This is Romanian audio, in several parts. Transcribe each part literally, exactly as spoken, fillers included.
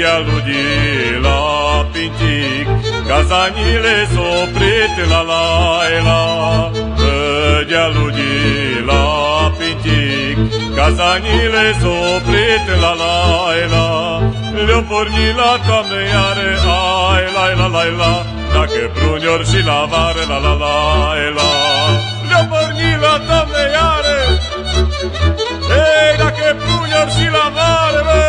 de-a lui la pintic, cazanile s-au oprit la laila. De-a lui la pintic, cazanile s-au oprit la laila. Le-au pornit la toamnă iară, ai la la la la, dacă prunior și la vară, la la la la. Le-au pornit la toamnă iară, ei, dacă prunior și la vară, bă!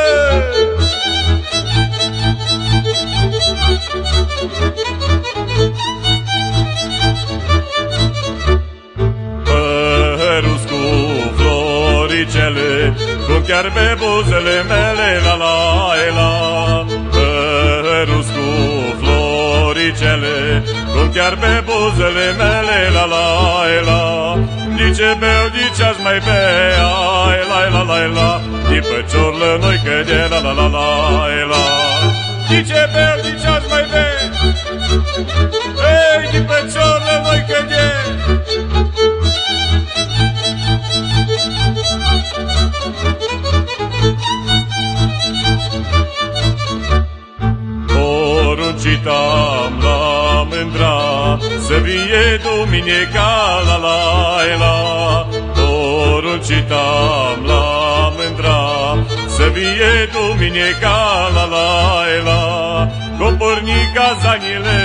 Părul cu floricele, cum chiar pe buzele mele, la la la. Părul cu floricele, cum chiar pe buzele mele, la la la. Nici beau, nici aș mai bea, la la la la. Din păciorlă nu-i cădea, la la la la la. Nici e bel, nici aș mai bea, ei, din peciorlă voi cădea. Poruncitam la mândra să vie duminica, la la la. Poruncitam la mândra să vie duminica, la la la. Cum porni cazanile,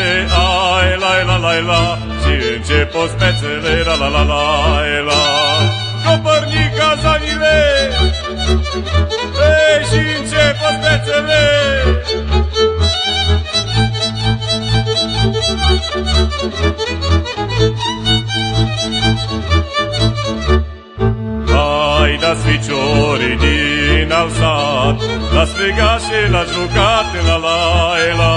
ai la la la la, și începo spețele, la la la la la. Cum porni cazanile, ei, și începo spețele. Hai da-s ficiorii din alsat, la strigat și la jucat, la la la.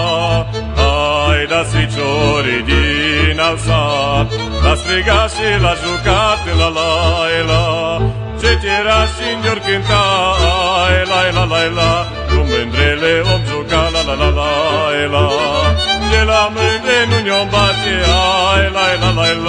Hai da-s ficiorii din alsat, la strigat și la jucat, la la la. Cetera și-n ior cânta, la la la la, cu mândrele om juca, la la la la la. De la mândre nu ne-o bate, la la la la.